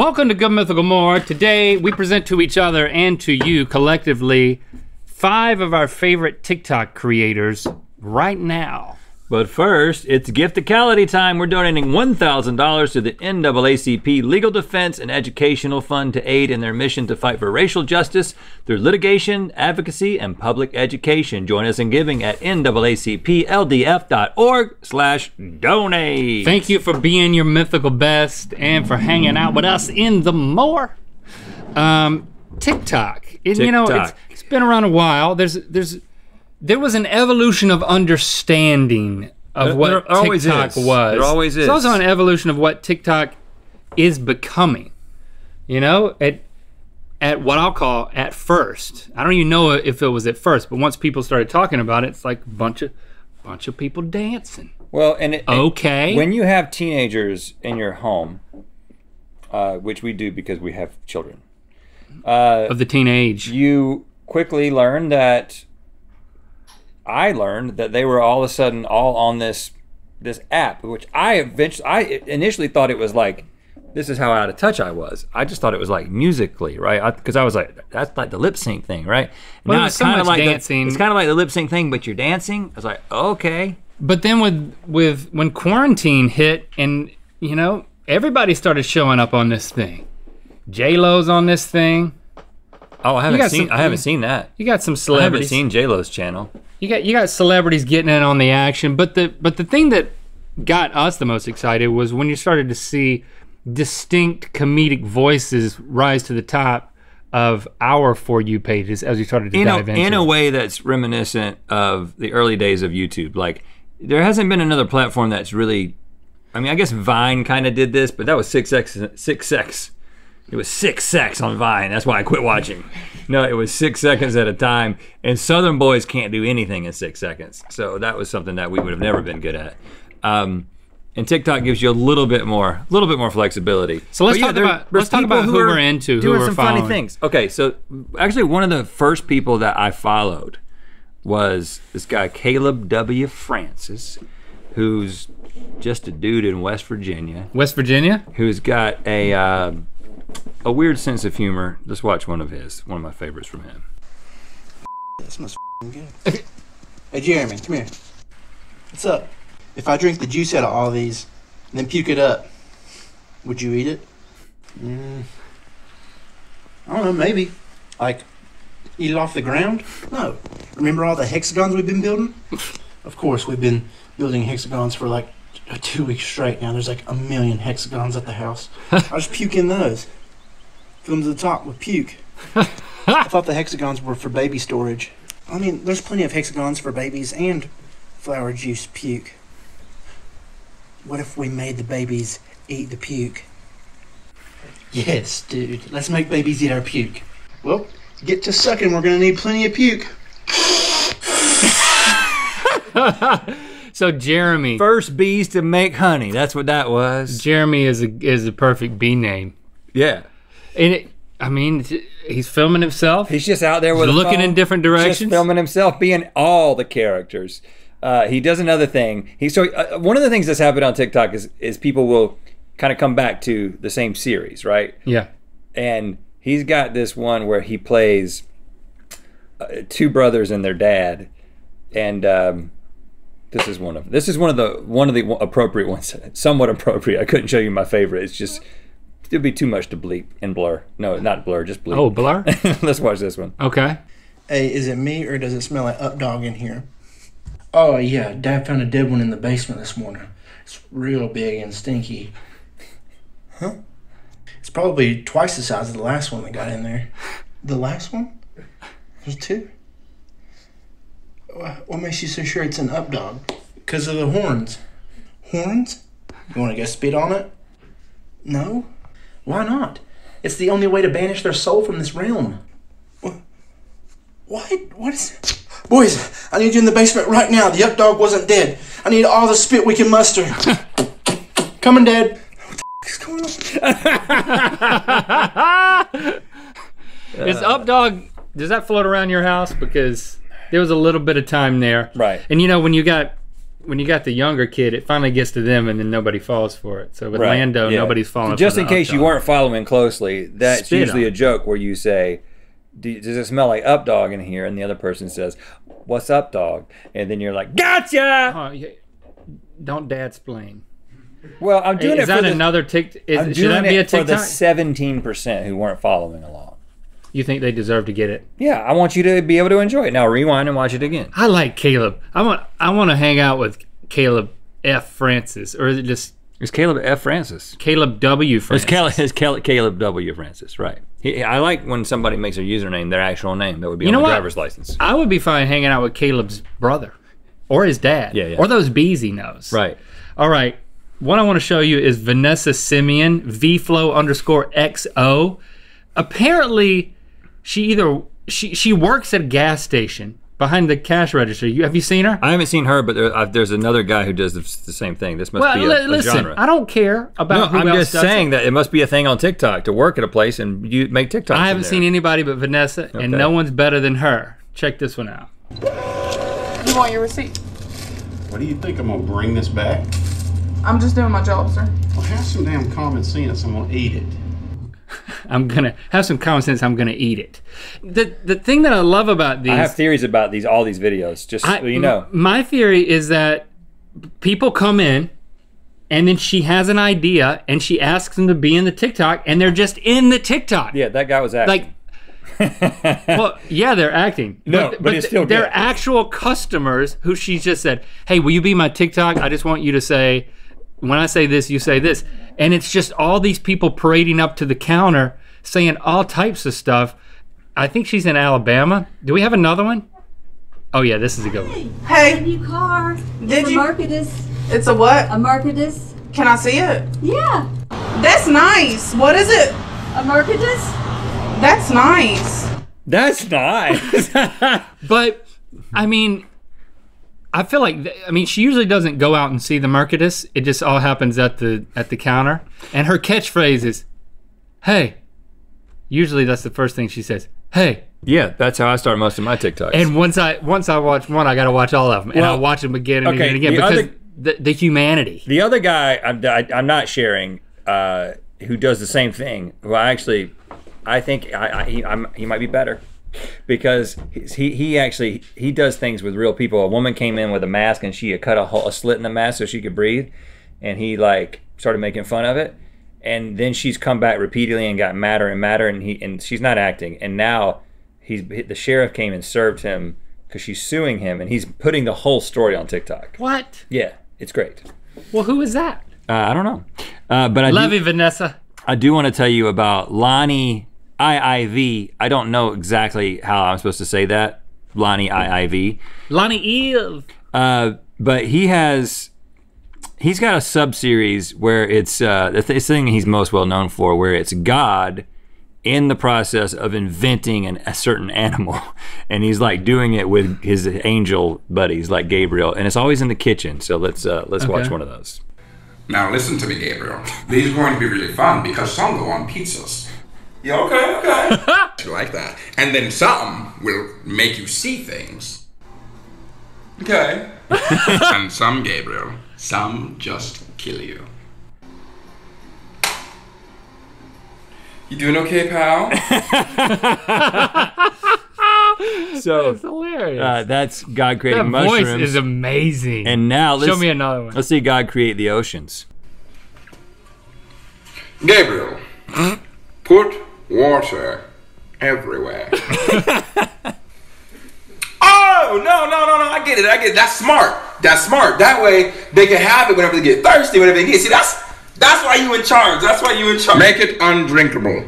Welcome to Good Mythical More. Today we present to each other and to you collectively 5 of our favorite TikTok creators right now. But first, it's Gifticality time. We're donating $1,000 to the NAACP Legal Defense and Educational Fund to aid in their mission to fight for racial justice through litigation, advocacy, and public education. Join us in giving at naacpldf.org/donate. Thank you for being your mythical best and for hanging out with us in the more. TikTok. TikTok. You know, it's been around a while. There was an evolution of understanding of what TikTok was. There always is. There's also an evolution of what TikTok is becoming. You know, at what I'll call at first. I don't even know if it was at first, but once people started talking about it, it's like bunch of people dancing. Well, and when you have teenagers in your home, which we do because we have children. Of the teenage. You quickly learn that they were all of a sudden all on this app, which I initially thought it was like, this is how out of touch I was. I just thought it was like Musical.ly, right? Because I was like, that's like the lip sync thing, right? Well, now it's so kind of like dancing. It's kind of like the lip sync thing, but you're dancing. I was like, okay. But then when quarantine hit, and you know, everybody started showing up on this thing. J-Lo's on this thing. Oh, I haven't seen that. You got some celebrities. I haven't seen J-Lo's channel. You got celebrities getting in on the action, but the thing that got us the most excited was when you started to see distinct comedic voices rise to the top of our For You pages as we started to dive into it. In a way that's reminiscent of the early days of YouTube. Like, there hasn't been another platform that's really, I mean, I guess Vine kind of did this, but that was 6X. It was 6 seconds on Vine, that's why I quit watching. No, it was 6 seconds at a time, and Southern boys can't do anything in 6 seconds. So that was something that we would have never been good at. And TikTok gives you a little bit more flexibility. So let's talk about who we're into, who we're some following. Funny things. Okay, so actually one of the first people that I followed was this guy, Caleb W. Francis, who's just a dude in West Virginia. West Virginia? Who's got a weird sense of humor. Let's watch one of my favorites from him. That smells good. Hey Jeremy, come here. What's up? If I drink the juice out of all these and then puke it up, would you eat it? I don't know, maybe. Like, eat it off the ground? No. Remember all the hexagons we've been building? Of course, we've been building hexagons for like 2 weeks straight now. There's like a million hexagons at the house. I just puke in those. Fill them to the top with puke. I thought the hexagons were for baby storage. I mean, there's plenty of hexagons for babies and flower juice puke. What if we made the babies eat the puke? Yes, dude, let's make babies eat our puke. Well, get to sucking, we're gonna need plenty of puke. So Jeremy. First bees to make honey, that's what that was. Jeremy is a perfect bee name. Yeah. And he's filming himself. He's just out there with a phone. Looking in different directions. Just filming himself, being all the characters. He does another thing. One of the things that's happened on TikTok is people will kind of come back to the same series, right? Yeah. And he's got this one where he plays 2 brothers and their dad, and this is one of them. This is one of the appropriate ones, somewhat appropriate. I couldn't show you my favorite. It's just, it'd be too much to bleep and blur. No, not blur, just bleep. Oh, blur? Let's watch this one. Okay. Hey, is it me or does it smell like up dog in here? Oh yeah, Dad found a dead one in the basement this morning. It's real big and stinky. Huh? It's probably twice the size of the last one that got in there. The last one? There's 2? What makes you so sure it's an up dog? Because of the horns. Horns? You wanna go spit on it? No? Why not? It's the only way to banish their soul from this realm. What? What is it? Boys, I need you in the basement right now. The up dog wasn't dead. I need all the spit we can muster. Coming, Dad. What the f is going on? Is up dog, does that float around your house? Because there was a little bit of time there. Right. And you know, when you got when you got the younger kid, it finally gets to them and then nobody falls for it. So with right. Lando, yeah. nobody's falling so just for in case you weren't following closely, that's Spit usually on. A joke where you say, does it smell like up dog in here? And the other person says, what's up dog? And then you're like, gotcha! Oh, yeah. Don't dad-splain. Well, I'm doing it for the 17% who weren't following along. You think they deserve to get it? Yeah, I want you to be able to enjoy it. Now rewind and watch it again. I like Caleb. I want to hang out with Caleb F. Francis, or is it just? It's Caleb F. Francis. Caleb W. Francis. It's Caleb W. Francis, right? I like when somebody makes their username their actual name. That would be on the driver's license. I would be fine hanging out with Caleb's brother, or his dad, yeah. or those bees he knows. Right. All right. What I want to show you is Vanessa Simeon, vflow_xo. Apparently, she works at a gas station behind the cash register. Have you seen her? I haven't seen her, but there's another guy who does the same thing. This must be a genre. I don't care about who else does it. No, I'm just saying that it must be a thing on TikTok to work at a place and you make TikToks. I haven't seen anybody but Vanessa, okay. and no one's better than her. Check this one out. You want your receipt? What do you think, I'm gonna bring this back? I'm just doing my job, sir. Well, have some damn common sense. I'm gonna eat it. I'm gonna have some common sense. I'm gonna eat it. The thing that I love about these, I have theories about these, all these videos. Just so you know, my theory is that people come in, and then she has an idea, and she asks them to be in the TikTok, and they're just in the TikTok. Yeah, that guy was acting. Like, well, yeah, they're acting. No, but it's still they're good. Actual customers who she just said, "Hey, will you be my TikTok? I just want you to say." When I say this, you say this. And it's just all these people parading up to the counter saying all types of stuff. I think she's in Alabama. Do we have another one? Oh yeah, this is a good one. Hey. Hey. New car. Did you? Marketus. It's a what? A Marketus. Can I see it? Yeah. That's nice. What is it? A Marketus. That's nice. That's nice. But, I mean, I feel like, she usually doesn't go out and see the Mercatus. It just all happens at the counter. And her catchphrase is, hey. Usually that's the first thing she says, hey. Yeah, that's how I start most of my TikToks. And once I watch one, I gotta watch all of them. And I'll watch them again and again and again because the humanity. The other guy I'm not sharing, who does the same thing, well actually, I think he might be better. Because he does things with real people. A woman came in with a mask and she had cut a slit in the mask so she could breathe, and he like started making fun of it. And then she's come back repeatedly and got madder and madder, and she's not acting. And now the sheriff came and served him because she's suing him, and he's putting the whole story on TikTok. What? Yeah, it's great. Well, who is that? I don't know, but I love you, Vanessa. I do want to tell you about Lonnie IIV. I don't know exactly how I'm supposed to say that. Lonnie IIV. Lonnie IIV. But he's got a sub-series where it's the thing he's most well known for, where it's God in the process of inventing a certain animal. And he's like doing it with his angel buddies like Gabriel. And it's always in the kitchen. So let's watch one of those. Now listen to me, Gabriel. These are going to be really fun because some go on pizzas. Yeah, okay. Like that. And then some will make you see things. Okay. And some, Gabriel, some just kill you. You doing okay, pal? So that's hilarious. That's God creating mushrooms. That voice is amazing. And now let's show me another one. Let's see God create the oceans. Gabriel, put water everywhere. Oh, no, I get it, That's smart, That way, they can have it whenever they get thirsty, whenever they get. See, that's why you in charge, Make it undrinkable.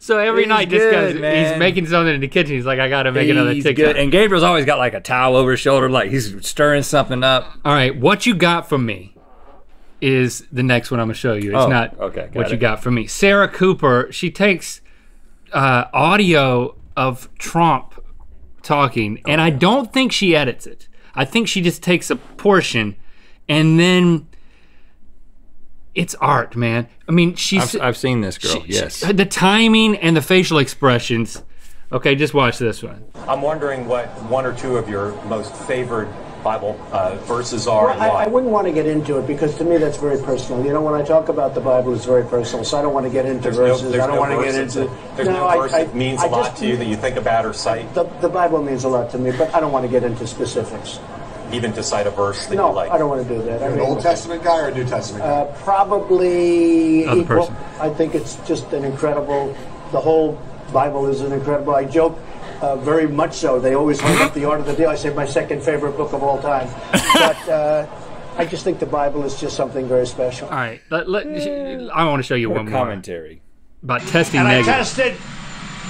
So every night this guy's making something in the kitchen, he's like, I gotta make another TikTok. Good. And Gabriel's always got like a towel over his shoulder, like he's stirring something up. All right, what you got from me is the next one I'm gonna show you. It's you got from me. Sarah Cooper, she takes audio of Trump talking, and I don't think she edits it. I think she just takes a portion, and then it's art, man. I mean, I've seen this girl, yes. The timing and the facial expressions Okay, just watch this one. I'm wondering what one or two of your most favored Bible verses are. Well, I wouldn't want to get into it because to me that's very personal. You know, when I talk about the Bible, it's very personal, so I don't want to get into verses. No, I don't want to get into. There's no verse that means a lot to you that you think about or cite. The Bible means a lot to me, but I don't want to get into specifics. Even to cite a verse that you like. No, I don't want to do that. You're an Old Testament guy or a New Testament guy? Probably other equal. Person. I think it's just an incredible. The whole Bible is an incredible. I joke. Very much so. They always hung up the art of the deal. I say my second favorite book of all time. But I just think the Bible is just something very special. All right. I want to show you one commentary more about testing and negative. I tested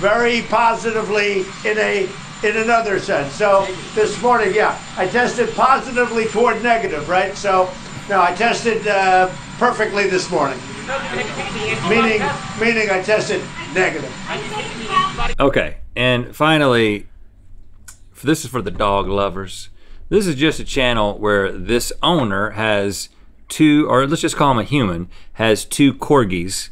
very positively in another sense. So this morning, yeah, I tested positively toward negative, right? So, no, I tested perfectly this morning. Meaning I tested negative. Okay. And finally, this is for the dog lovers. This is just a channel where this owner has two, or let's just call him a human, has two corgis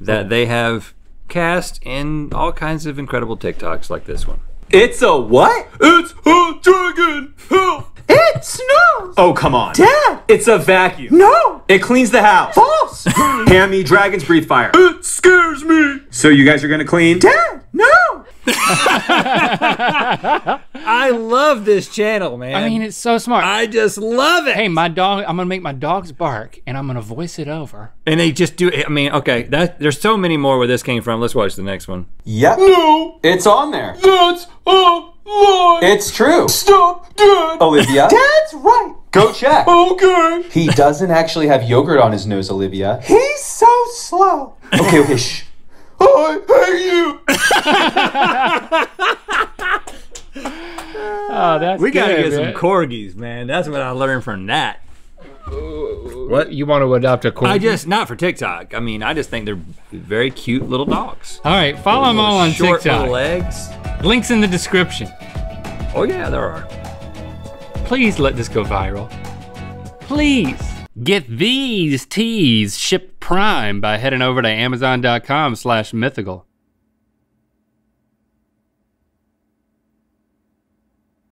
that they have cast in all kinds of incredible TikToks like this one. It's a what? It's a dragon! It snows! Oh, come on. Dad! It's a vacuum. No! It cleans the house. False! Hammy, dragons breathe fire. It scares me! So you guys are gonna clean? Dad! No! I love this channel, man. I mean, it's so smart. I just love it. Hey, my dog, I'm gonna make my dogs bark and I'm gonna voice it over. And they just do it. I mean, okay, there's so many more where this came from. Let's watch the next one. Yep. No. It's on there. That's a lie. It's true. Stop, Dad. Olivia. Dad's right. Go check. Okay. He doesn't actually have yogurt on his nose, Olivia. He's so slow. Okay, okay, shh. Oh, I hate you. Oh, that's we gotta get some corgis, man. That's what I learned from that. What? You want to adopt a corgi? I just, not for TikTok. I mean, I just think they're very cute little dogs. All right, follow them all on TikTok. Short little legs. Links in the description. Oh yeah, there are. Please let this go viral. Please. Get these teas shipped prime by heading over to Amazon.com/mythical.